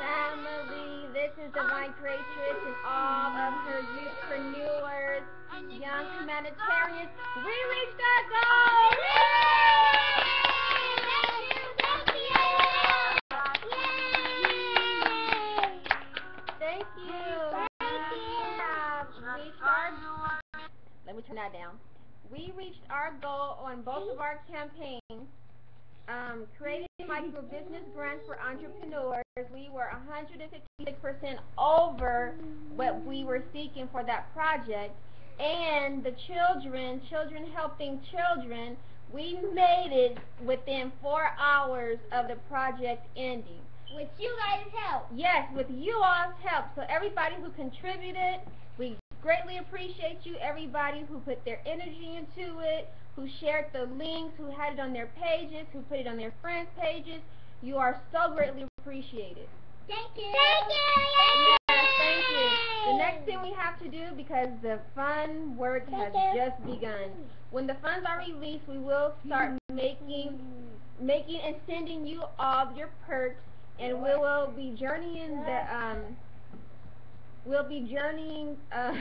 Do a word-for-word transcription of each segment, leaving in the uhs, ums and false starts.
Family, this is Divine Creatures and all of her youthpreneurs, young humanitarians. We reached our goal! Yay! Thank you! Thank you! We reached our... Let me turn that down. We reached our goal on both of our campaigns. Um, creating a micro business grant for entrepreneurs, we were one hundred fifty-six percent over what we were seeking for that project, and the children, children helping children, we made it within four hours of the project ending. With you guys' help. Yes, with you all's help. So everybody who contributed, we greatly appreciate you, everybody who put their energy into it, who shared the links, who had it on their pages, who put it on their friends' pages. You are so greatly appreciated. Thank you. Thank you. Yes, thank you. The next thing we have to do, because the fun work has just begun. When the funds are released, we will start making, making and sending you all your perks, and we will be journeying the um. We'll be journeying uh,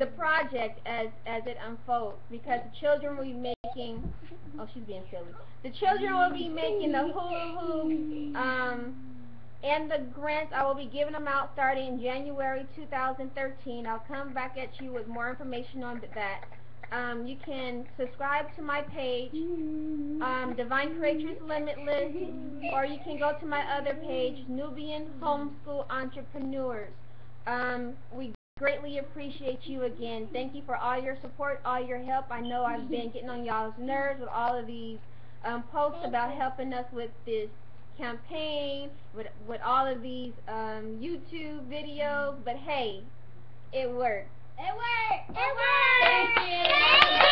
the project as as it unfolds, because the children will be making. Oh, she's being silly. The children will be making the hula hoop um, and the grants. I will be giving them out starting in January two thousand thirteen. I'll come back at you with more information on that. Um, you can subscribe to my page, um, Divine Creatures Limitless, or you can go to my other page, Nubian Homeschool Entrepreneurs. Um, we greatly appreciate you again. Thank you for all your support, all your help. I know I've been getting on y'all's nerves with all of these um, posts about helping us with this campaign, with, with all of these um, YouTube videos, but hey, it worked. It worked! It worked! Thank you!